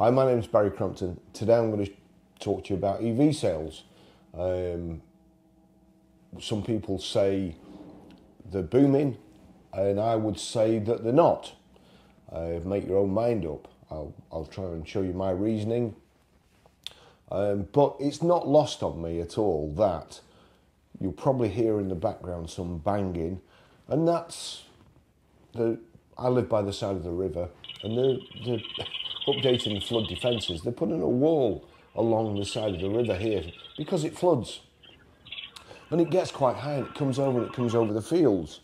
Hi, my name is Barrie Crampton. Today I'm going to talk to you about EV sales. Some people say they're booming, and I would say that they're not. Make your own mind up. I'll try and show you my reasoning. But it's not lost on me at all that you'll probably hear in the background some banging, and that's the... I live by the side of the river, and they're updating the flood defences. They're putting a wall along the side of the river here because it floods. And it gets quite high, and it comes over the fields.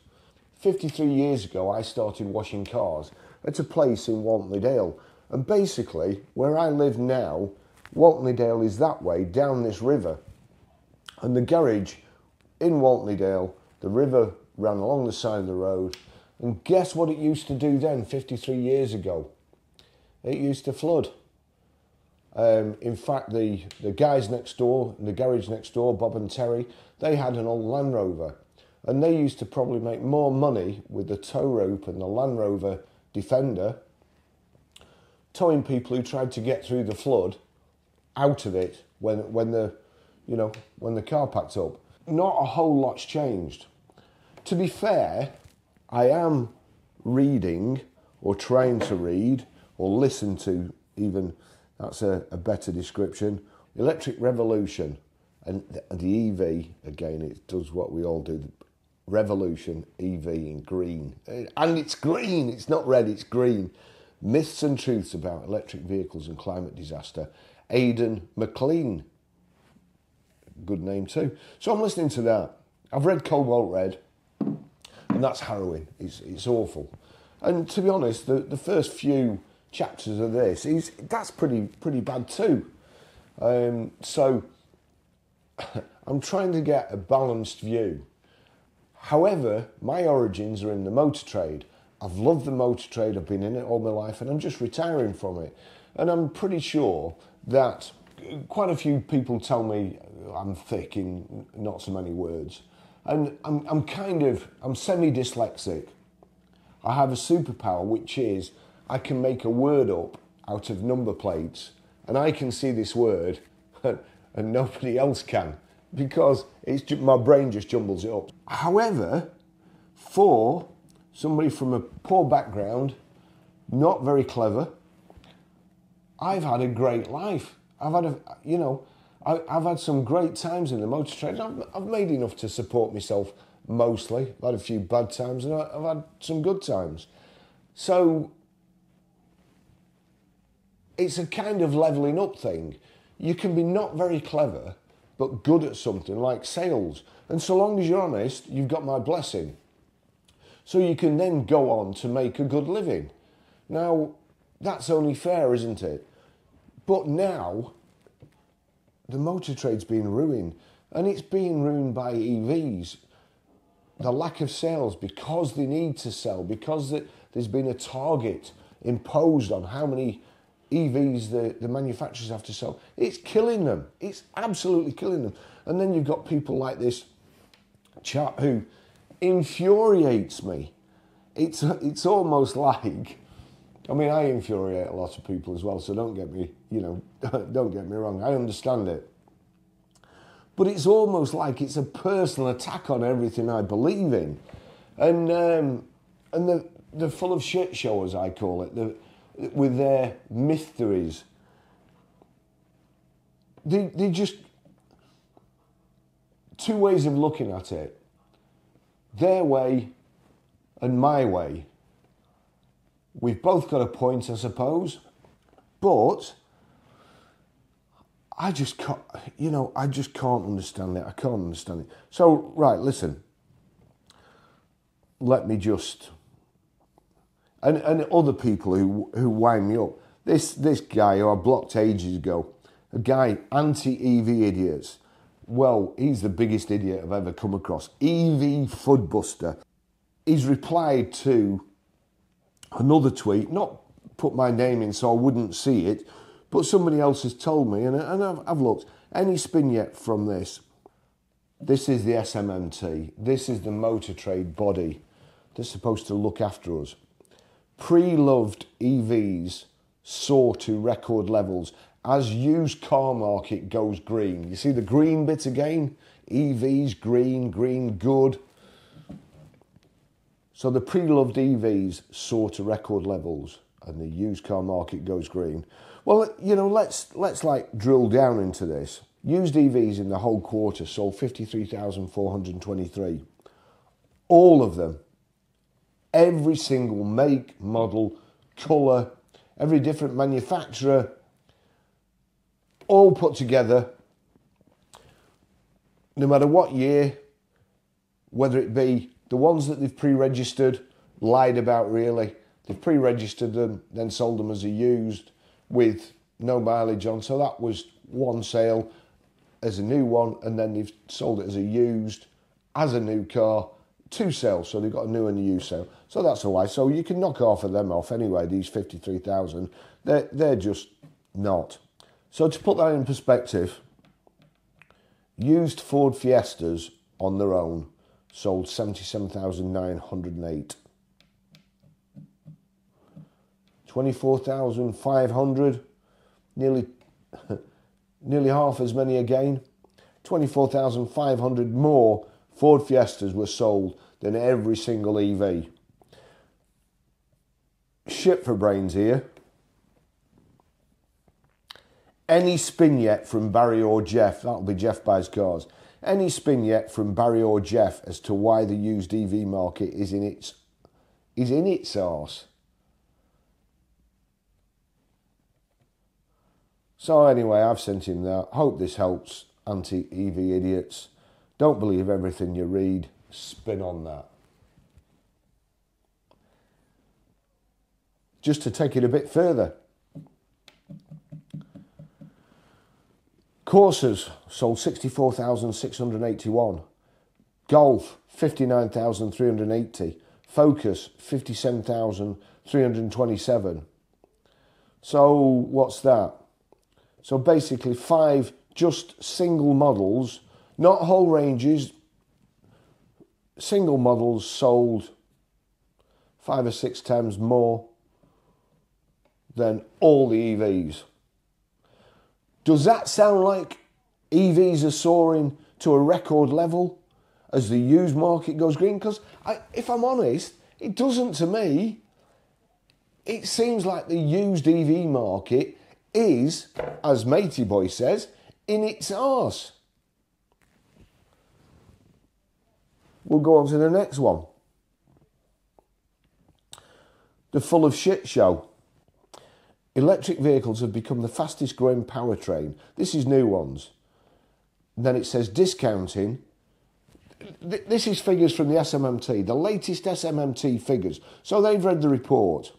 53 years ago, I started washing cars at a place in Waltonleydale. And basically, where I live now, Waltonleydale is that way, down this river. And the garage in Waltonleydale, the river ran along the side of the road. And guess what it used to do then, 53 years ago? It used to flood. In fact, the guys next door, the garage next door, Bob and Terry, they had an old Land Rover. And they used to probably make more money with the tow rope and the Land Rover Defender, towing people who tried to get through the flood out of it when the car packed up. Not a whole lot's changed. To be fair, I am reading, or trying to read, or listen to, even, that's a better description, Electric Revolution, and the EV, again, it does what we all do, Revolution, EV in green, and it's green, it's not red, it's green, Myths and Truths About Electric Vehicles and Climate Disaster, Aidan McLean, good name too. So I'm listening to that. I've read Cobalt Red, and that's harrowing, it's awful. And to be honest, the first few chapters of this, that's pretty bad too. So I'm trying to get a balanced view. However, my origins are in the motor trade. I've loved the motor trade, I've been in it all my life, and I'm just retiring from it. And I'm pretty sure that quite a few people tell me I'm thick in not so many words. And I'm semi-dyslexic. I have a superpower, which is I can make a word up out of number plates, and I can see this word and nobody else can, because it's my brain just jumbles it up. However, for somebody from a poor background, not very clever, I've had a great life. I've had some great times in the motor trade. I've made enough to support myself, mostly. I've had a few bad times, and I've had some good times. So it's a kind of levelling up thing. You can be not very clever, but good at something like sales. And so long as you're honest, you've got my blessing. So you can then go on to make a good living. Now, that's only fair, isn't it? But now, the motor trade's been ruined, and it's being ruined by EVs. The lack of sales, because they need to sell, because there's been a target imposed on how many EVs the manufacturers have to sell. It's killing them. It's absolutely killing them. And then you've got people like this chap who infuriates me. It's almost like... I mean, I infuriate a lot of people as well, so don't get me, don't get me wrong. I understand it. But it's almost like it's a personal attack on everything I believe in. And they're full of shit show, as I call it, with their myth theories. They just... Two ways of looking at it. Their way and my way. We've both got a point, I suppose, but I just can't, I just can't understand it. I can't understand it. So, right, listen, let me just, and other people who wind me up, this guy who I blocked ages ago, a guy, anti-EV idiots, well, he's the biggest idiot I've ever come across, EV Footbuster. He's replied to another tweet, not put my name in so I wouldn't see it, but somebody else has told me, and I've looked. Any spin yet from this? This is the SMMT. This is the motor trade body. They're supposed to look after us. Pre-loved EVs soar to record levels as used car market goes green. You see the green bit again? EVs, green, green, good. So the pre-loved EVs soar to record levels and the used car market goes green. Well, you know, let's like drill down into this. Used EVs in the whole quarter sold 53,423. All of them, every single make, model, colour, every different manufacturer, all put together, no matter what year, whether it be the ones that they've pre-registered, lied about really, they've pre-registered them, then sold them as a used with no mileage on. So that was one sale as a new one, and then they've sold it as a used, as a new car, two sales. So they've got a new and a used sale. So that's a lie. So you can knock half of them off anyway, these 53,000. They're just not. So to put that in perspective, used Ford Fiestas on their own sold 77,908. 24,500, nearly half as many again. 24,500 more Ford Fiestas were sold than every single EV. Shit for brains here. Any spin yet from Barry or Jeff, that'll be Jeff Buys Cars. Any spin yet from Barry or Jeff as to why the used EV market is in its arse? So anyway, I've sent him that. Hope this helps, anti-EV idiots. Don't believe everything you read. Spin on that. Just to take it a bit further. Corsas sold 64,681. Golf, 59,380. Focus, 57,327. So what's that? So basically 5 just single models, not whole ranges, single models sold 5 or 6 times more than all the EVs. Does that sound like EVs are soaring to a record level as the used market goes green? Because if I'm honest, it doesn't to me. It seems like the used EV market is, as Matey Boy says, in its arse. We'll go on to the next one. The Full of Shit Show. Electric vehicles have become the fastest growing powertrain. This is new ones. And then it says discounting. This is figures from the SMMT, the latest SMMT figures. So they've read the report.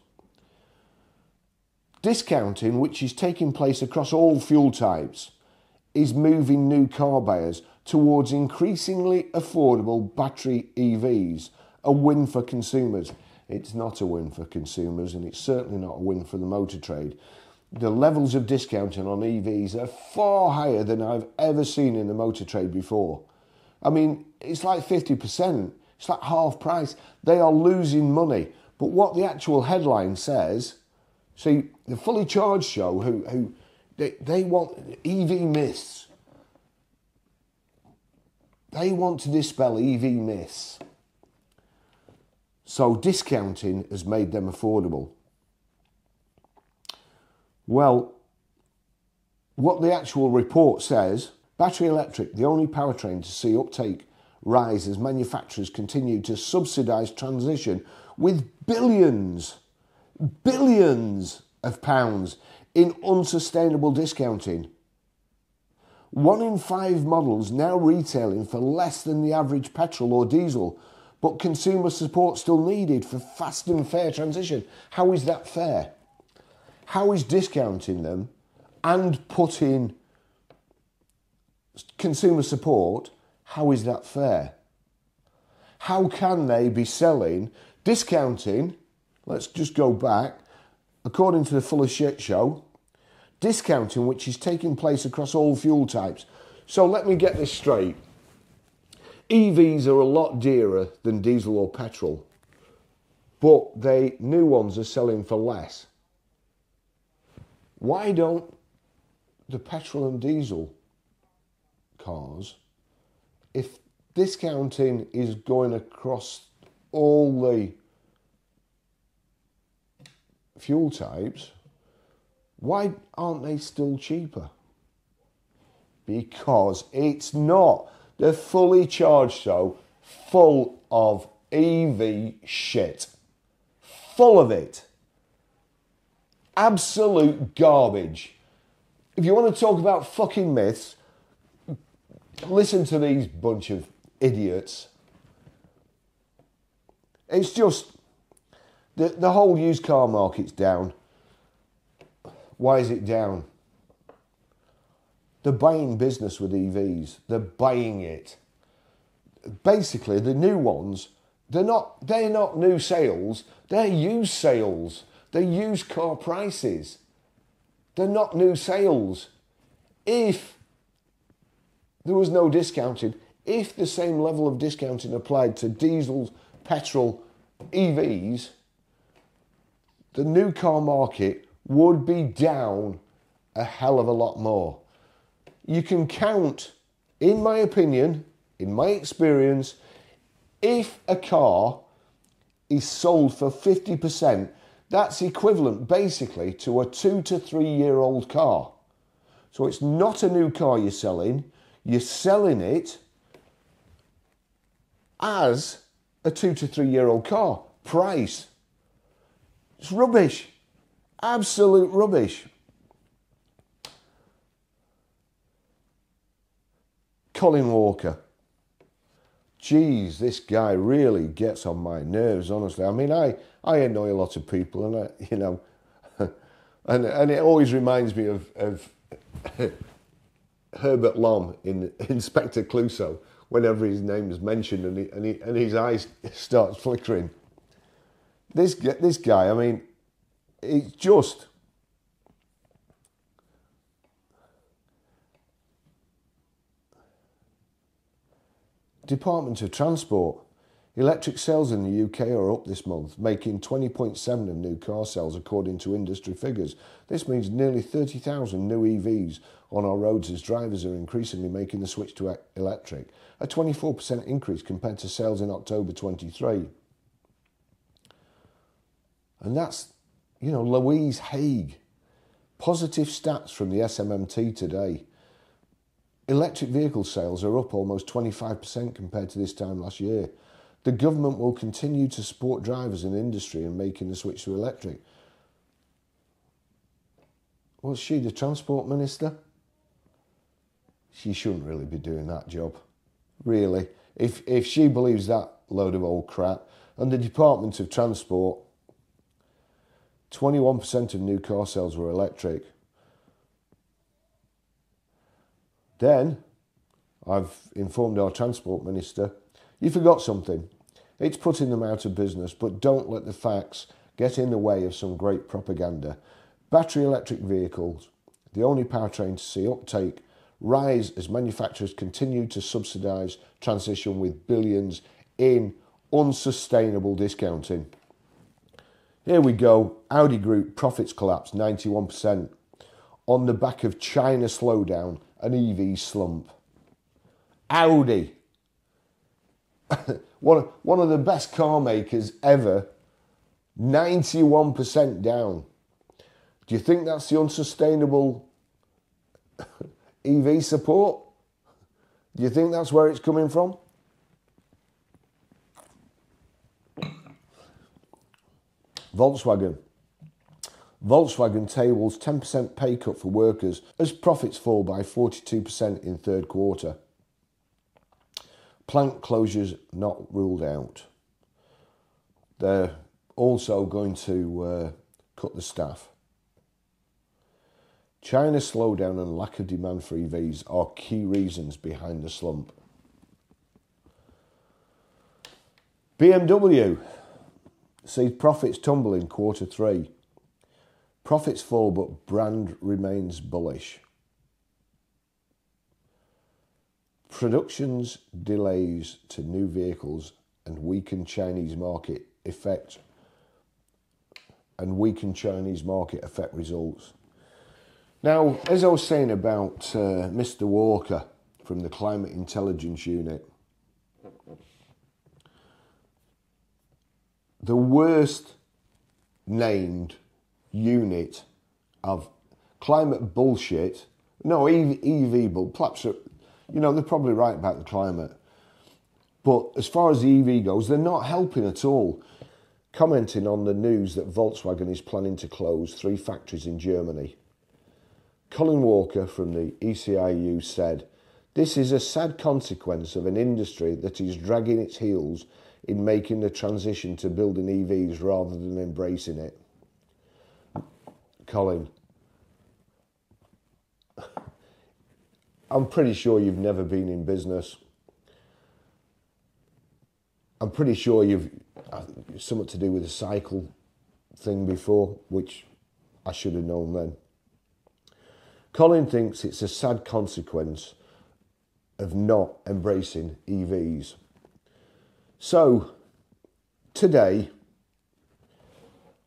Discounting, which is taking place across all fuel types, is moving new car buyers towards increasingly affordable battery EVs. A win for consumers. It's not a win for consumers, and it's certainly not a win for the motor trade. The levels of discounting on EVs are far higher than I've ever seen in the motor trade before. I mean, it's like 50%. It's like half price. They are losing money. But what the actual headline says... See, the Fully Charged Show, who they want EV myths. They want to dispel EV myths. So discounting has made them affordable. Well, what the actual report says, battery electric, the only powertrain to see uptake rise as manufacturers continue to subsidise transition with billions of pounds in unsustainable discounting. 1 in 5 models now retailing for less than the average petrol or diesel, but consumer support still needed for fast and fair transition. How is that fair? How is discounting them and putting consumer support, how is that fair? How can they be selling, discounting? Let's just go back. According to the Full of Shit Show, discounting, which is taking place across all fuel types. So let me get this straight. EVs are a lot dearer than diesel or petrol, but the new ones are selling for less. Why don't the petrol and diesel cars, if discounting is going across all the fuel types, why aren't they still cheaper? Because it's not. The Fully Charged Show, full of EV shit. Full of it. Absolute garbage. If you want to talk about fucking myths, listen to these bunch of idiots. It's just, the whole used car market's down. Why is it down? They're buying business with EVs. They're buying it. Basically, the new ones, they're not new sales. They're used sales. They're used car prices. They're not new sales. If there was no discounting, if the same level of discounting applied to diesel, petrol, EVs, the new car market would be down a hell of a lot more. You can count, in my opinion, in my experience, if a car is sold for 50%, that's equivalent basically to a 2 to 3 year old car. So it's not a new car you're selling it as a 2 to 3 year old car price. It's rubbish, absolute rubbish. Colin Walker. Jeez, this guy really gets on my nerves, honestly. I mean, I annoy a lot of people, and I, you know, and it always reminds me of Herbert Lom in Inspector Clouseau whenever his name is mentioned, and his eyes starts flickering. This guy, I mean, it's just. Department of Transport. Electric sales in the UK are up this month, making 20.7% of new car sales according to industry figures. This means nearly 30,000 new EVs on our roads as drivers are increasingly making the switch to electric, a 24% increase compared to sales in October 23. And that's, you know, Louise Haig. Positive stats from the SMMT today. Electric vehicle sales are up almost 25% compared to this time last year. The government will continue to support drivers in industry in making the switch to electric. What's she, the Transport Minister? She shouldn't really be doing that job. Really. If she believes that load of old crap. And the Department of Transport, 21% of new car sales were electric. Then, I've informed our Transport Minister, you forgot something. It's putting them out of business, but don't let the facts get in the way of some great propaganda. Battery electric vehicles, the only powertrain to see uptake, rise as manufacturers continue to subsidise transition with billions in unsustainable discounting. Here we go. Audi Group profits collapse 91% on the back of China slowdown. An EV slump. Audi. one of the best car makers ever. 91% down. Do you think that's the unsustainable EV support? Do you think that's where it's coming from? Volkswagen. Volkswagen tables 10% pay cut for workers as profits fall by 42% in third quarter. Plant closures not ruled out. They're also going to cut the staff. China's slowdown and lack of demand for EVs are key reasons behind the slump. BMW sees profits tumble in quarter three. Profits fall, but brand remains bullish. Production's delays to new vehicles and weakened Chinese market affect results. Now, as I was saying about Mr. Walker from the Climate Intelligence Unit, the worst named unit of climate bullshit, no, EV bull, perhaps, you know, they're probably right about the climate. But as far as the EV goes, they're not helping at all. Commenting on the news that Volkswagen is planning to close 3 factories in Germany, Colin Walker from the ECIU said, "This is a sad consequence of an industry that is dragging its heels in making the transition to building EVs rather than embracing it." Colin, I'm pretty sure you've never been in business. I'm pretty sure you've something to do with the cycle thing before, which I should have known then. Colin thinks it's a sad consequence of not embracing EVs. So today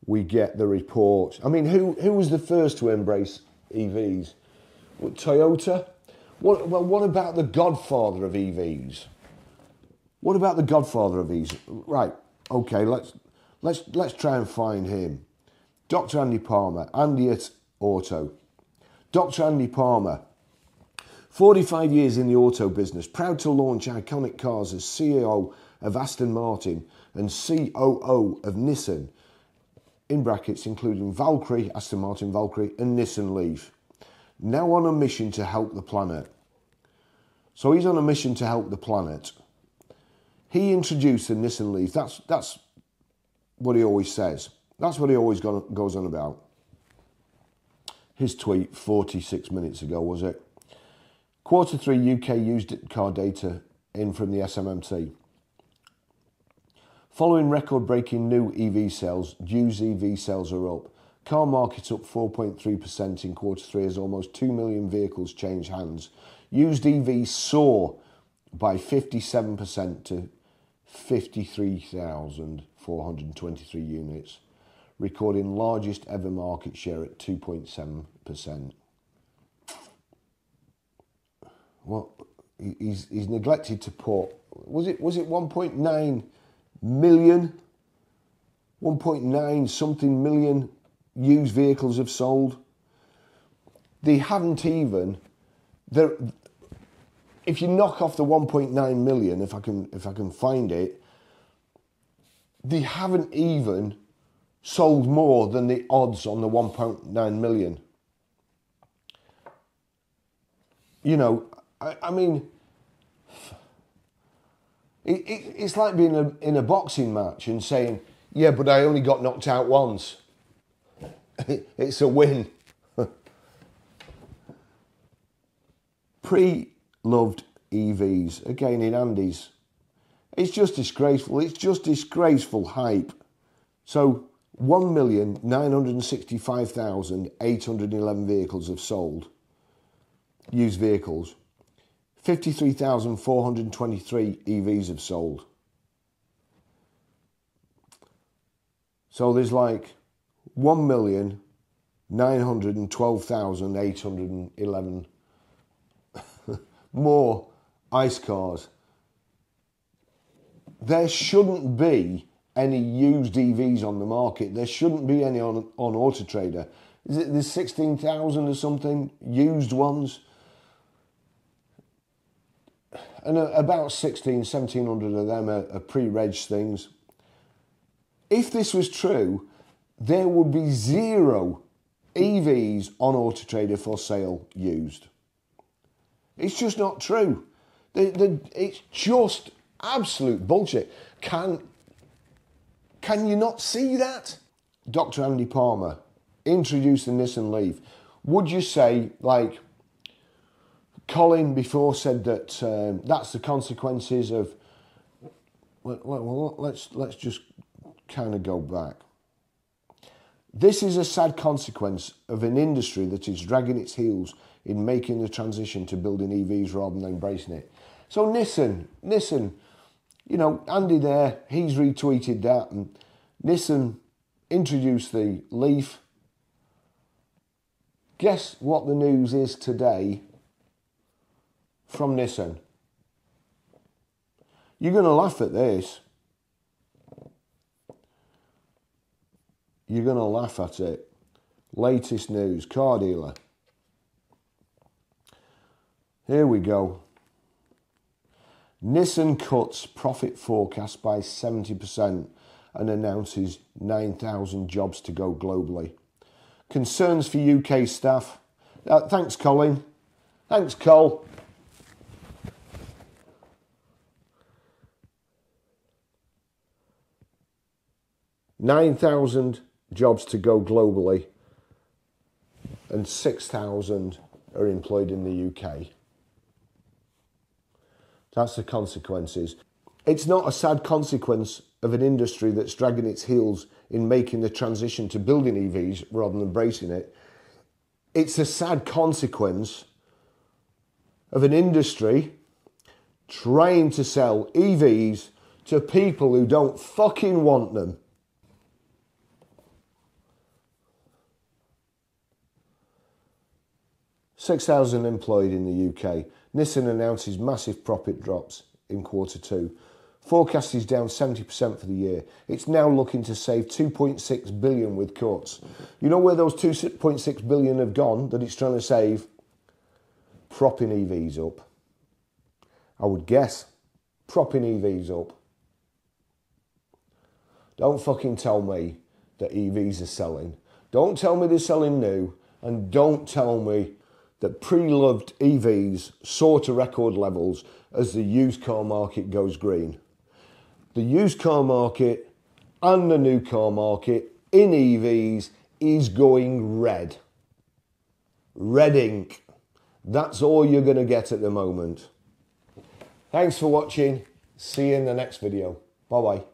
we get the report. I mean, who was the first to embrace EVs? What, Toyota? What about the godfather of EVs? What about the godfather of EVs? Right, okay, let's try and find him. Dr. Andy Palmer, Andy at Auto. Dr. Andy Palmer, 45 years in the auto business, proud to launch iconic cars as CEO of Aston Martin and COO of Nissan, in brackets, including Valkyrie, Aston Martin Valkyrie, and Nissan Leaf. Now on a mission to help the planet. So he's on a mission to help the planet. He introduced the Nissan Leaf. That's what he always says. That's what he always goes on about. His tweet 46 minutes ago, was it? Q3 UK used car data in from the SMMT. Following record-breaking new EV sales, used EV sales are up. Car market up 4.3% in Q3 as almost 2 million vehicles change hands. Used EVs soar by 57% to 53,423 units, recording largest ever market share at 2.7%. Well, he's neglected to put, was it 1.9 million? 1.9 something million used vehicles have sold. They haven't even, if you knock off the 1.9 million, if I can find it, they haven't even sold more than the odds on the 1.9 million. You know, I mean, it's like being in a boxing match and saying, yeah, but I only got knocked out once. It's a win. Pre-loved EVs, again in Andy's. It's just disgraceful. It's just disgraceful hype. So 1,965,811 vehicles have sold. Used vehicles, 53,423 EVs have sold. So there's like 1,912,811 more ICE cars. There shouldn't be any used EVs on the market. There shouldn't be any on AutoTrader. Is it there's 16,000 or something used ones? And about 1,700 of them are pre-reg things. If this was true, there would be 0 EVs on AutoTrader for sale used. It's just not true. It's just absolute bullshit. Can you not see that? Dr. Andy Palmer introduced the Nissan Leaf. Would you say, like Colin before said, that that's the consequences of, well, let's just kind of go back. This is a sad consequence of an industry that is dragging its heels in making the transition to building EVs rather than embracing it. So Nissan, you know, Andy there, he's retweeted that, and Nissan introduced the Leaf. Guess what the news is today from Nissan? You're going to laugh at this. You're going to laugh at it. Latest news, car dealer. Here we go. Nissan cuts profit forecast by 70% and announces 9,000 jobs to go globally. Concerns for UK staff. Thanks, Colin. Thanks, Col. $9,000 jobs to go globally, and 6,000 are employed in the UK. That's the consequences. It's not a sad consequence of an industry that's dragging its heels in making the transition to building EVs rather than embracing it. It's a sad consequence of an industry trying to sell EVs to people who don't fucking want them. $6,000 employed in the UK. Nissan announces massive profit drops in Q2. Forecast is down 70% for the year. It's now looking to save $2.6 billion with cuts. You know where those $2.6 billion have gone that it's trying to save? Propping EVs up. I would guess. Propping EVs up. Don't fucking tell me that EVs are selling. Don't tell me they're selling new, and don't tell me that pre-loved EVs soar to record levels as the used car market goes green. The used car market and the new car market in EVs is going red. Red ink. That's all you're going to get at the moment. Thanks for watching. See you in the next video. Bye-bye.